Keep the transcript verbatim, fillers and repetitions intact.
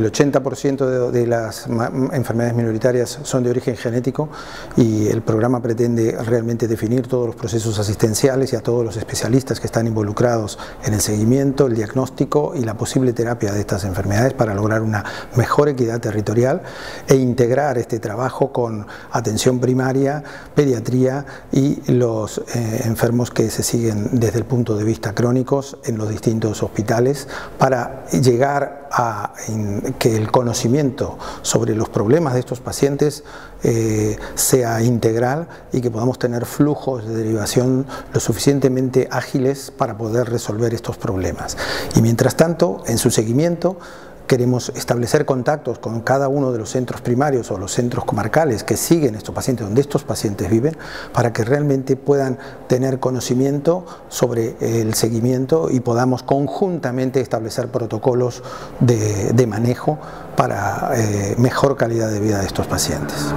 el ochenta por ciento de, de las enfermedades minoritarias son de origen genético y el programa pretende realmente definir todos los procesos asistenciales y a todos los especialistas que están involucrados en el seguimiento, el diagnóstico y la posible terapia de estas enfermedades para lograr una mejor equidad territorial e integrar este trabajo con atención primaria, pediatría y los eh, enfermos que se siguen desde el punto de vista crónicos en los distintos hospitales para llegar a que el conocimiento sobre los problemas de estos pacientes eh, sea integral y que podamos tener flujos de derivación lo suficientemente ágiles para poder resolver estos problemas. Y mientras tanto, en su seguimiento, queremos establecer contactos con cada uno de los centros primarios o los centros comarcales que siguen estos pacientes, donde estos pacientes viven, para que realmente puedan tener conocimiento sobre el seguimiento y podamos conjuntamente establecer protocolos de, de manejo para eh, mejor calidad de vida de estos pacientes.